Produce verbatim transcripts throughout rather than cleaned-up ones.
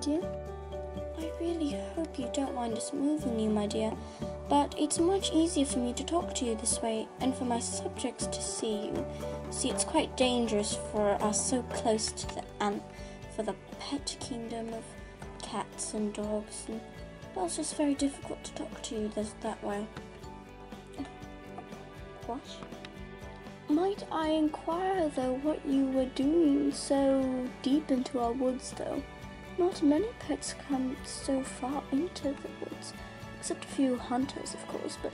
dear. I really hope you don't mind us moving you, my dear, but it's much easier for me to talk to you this way and for my subjects to see you. See, it's quite dangerous for us so close to the ant, for the pet kingdom of cats and dogs, and well, it's just very difficult to talk to you this, that way. What? Might I inquire, though, what you were doing so deep into our woods, though? Not many pets come so far into the woods, except a few hunters, of course, but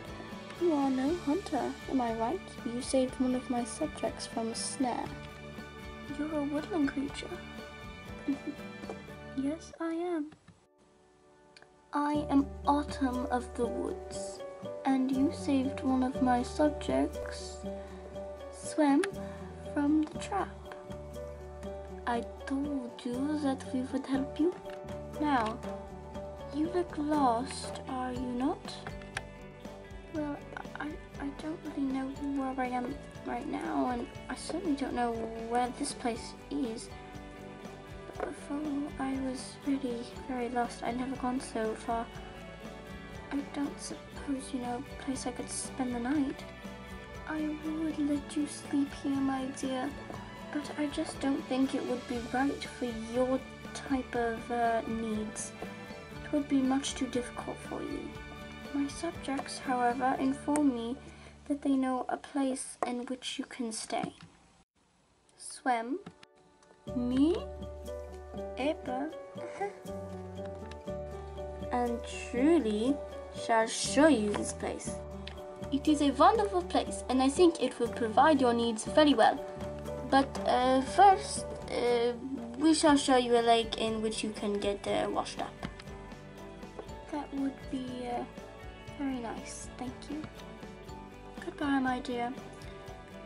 you are no hunter, am I right? You saved one of my subjects from a snare. You're a woodland creature. Yes, I am. I am Autumn of the Woods, and you saved one of my subjects, Swim, from the trap. I told you that we would help you. Now, you look lost, are you not? Well, I, I don't really know where I am right now, and I certainly don't know where this place is. But before I was really very lost. I'd never gone so far. I don't suppose you know a place I could spend the night. I would let you sleep here, my dear, but I just don't think it would be right for your type of uh, needs. It would be much too difficult for you. My subjects, however, inform me that they know a place in which you can stay. Swim? Me? April? And truly shall show you this place. It is a wonderful place, and I think it will provide your needs very well. But uh, first, uh, we shall show you a lake in which you can get uh, washed up. That would be uh, very nice, thank you. Goodbye, my dear.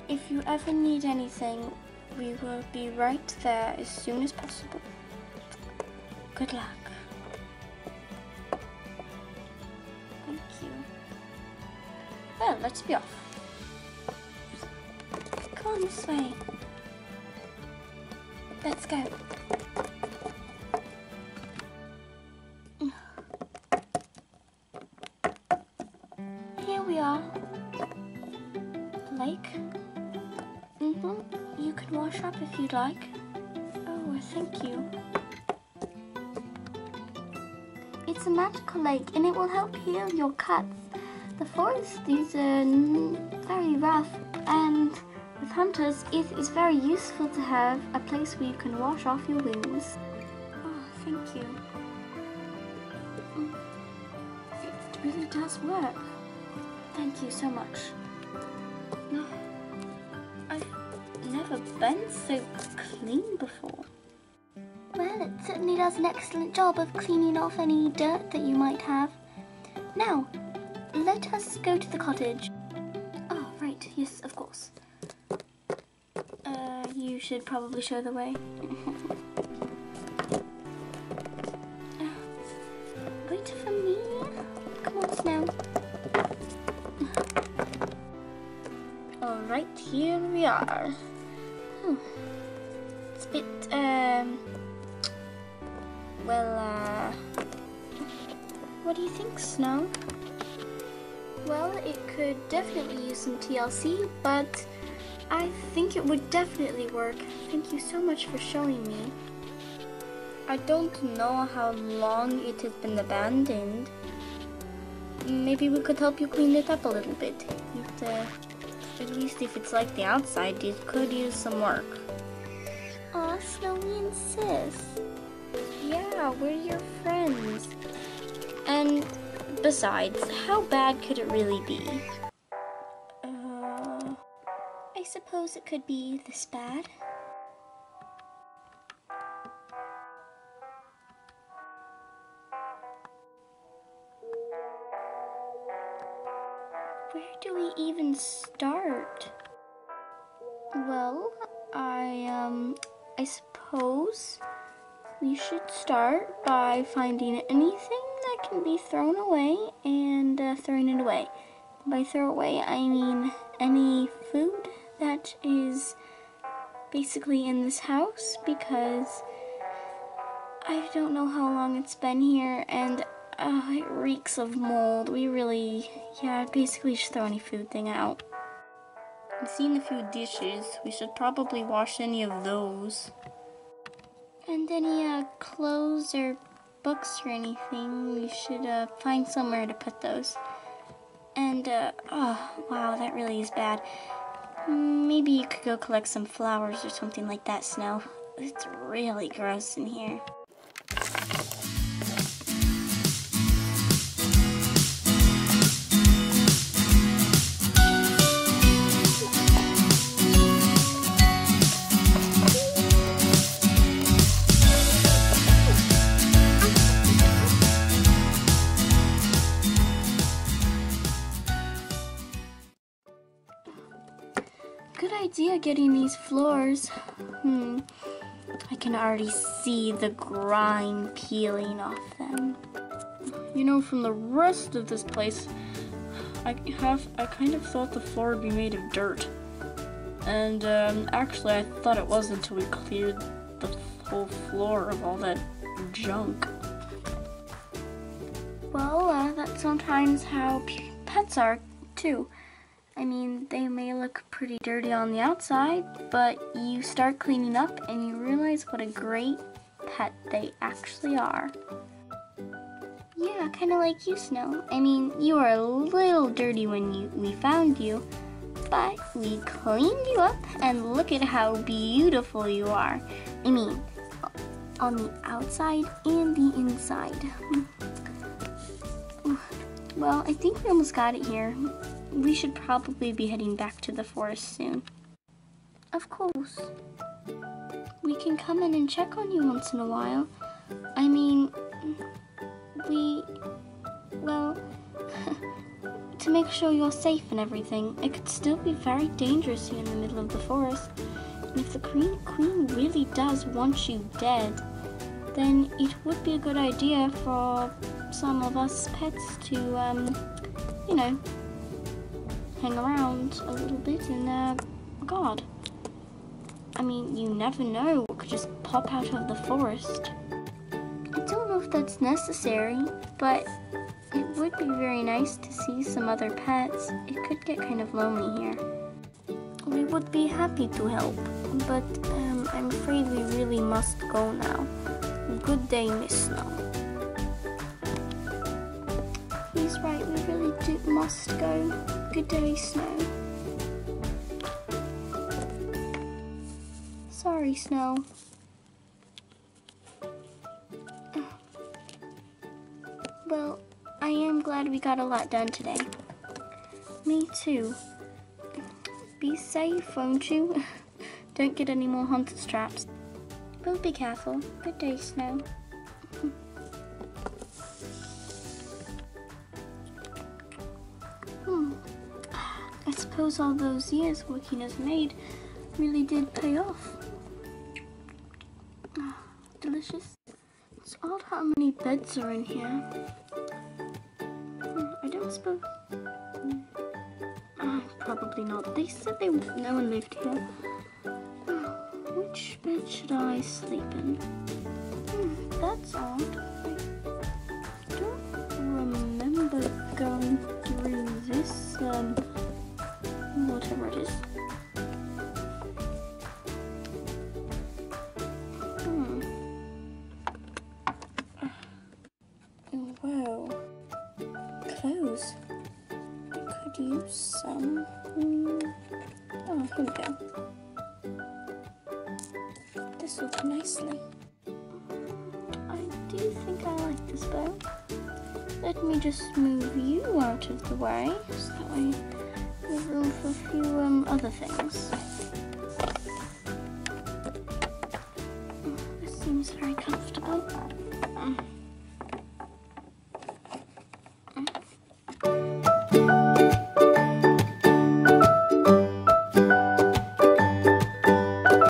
If you ever need anything, we will be right there as soon as possible. Good luck. Thank you. Well, let's be off. Come on this way. Let's go. Here we are. The lake. Mm-hmm. You can wash up if you'd like. Oh, thank you. It's a magical lake, and it will help heal your cuts. The forest is uh, very rough, and with hunters, it is very useful to have a place where you can wash off your wounds. Oh, thank you. It really does work. Thank you so much. I've never been so clean before. Well, it certainly does an excellent job of cleaning off any dirt that you might have. Now, let us go to the cottage. Oh, right, yes, of course. Uh, you should probably show the way. Wait for me. Come on, Snow. Alright, here we are. Hmm. It's a bit, um... well, uh... what do you think, Snow? Well, it could definitely use some T L C, but I think it would definitely work. Thank you so much for showing me. I don't know how long it has been abandoned. Maybe we could help you clean it up a little bit. It, uh, at least if it's like the outside, it could use some work. Aw, Snowy and Sis. Yeah, we're your friends. And besides, how bad could it really be? Uh, I suppose it could be this bad. Where do we even start? Well, I, um, I suppose we should start by finding anything that can be thrown away and uh, throwing it away. By throw away, I mean any food that is basically in this house, because I don't know how long it's been here, and uh, it reeks of mold. We really, yeah, basically should throw any food thing out. I've seen a few dishes. We should probably wash any of those. And any uh, clothes or books or anything, we should uh, find somewhere to put those. And, uh, oh, wow, that really is bad. Maybe you could go collect some flowers or something like that, Snow. It's really gross in here. Good idea getting these floors. Hmm, I can already see the grime peeling off them. You know, from the rest of this place, I have I kind of thought the floor would be made of dirt. And um, actually, I thought it was until we cleared the whole floor of all that junk. Well, uh, that's sometimes how pets are, too. I mean, they may look pretty dirty on the outside, but you start cleaning up and you realize what a great pet they actually are. Yeah, kind of like you, Snow. I mean, you were a little dirty when you, we found you, but we cleaned you up and look at how beautiful you are. I mean, on the outside and the inside. Well, I think we almost got it here. We should probably be heading back to the forest soon. Of course. We can come in and check on you once in a while. I mean, we, well, to make sure you're safe and everything. It could still be very dangerous here in the middle of the forest. And if the Green Queen really does want you dead, then it would be a good idea for some of us pets to, um, you know, hang around a little bit and, uh, God. I mean, you never know what could just pop out of the forest. I don't know if that's necessary, but it would be very nice to see some other pets. It could get kind of lonely here. We would be happy to help, but um, I'm afraid we really must go now. Good day, Miss Snow. He's right, we really do must go. Good day, Snow. Sorry, Snow. Well, I am glad we got a lot done today. Me too. Be safe, won't you? Don't get any more hunter's traps. We'll be careful. Good day, Snow. I suppose all those years working as a maid really did pay off. Oh, delicious. It's odd how many beds are in here. I don't suppose... Oh, probably not. They said they no one lived here. Oh, which bed should I sleep in? Hmm, that's odd. I don't remember going through this, um... whatever it is. Hmm. Whoa. Clothes. I could use some. Oh, here we go. This will go nicely. I do think I like this bow. Let me just move you out of the way so that way room for a few um, other things. This seems very comfortable.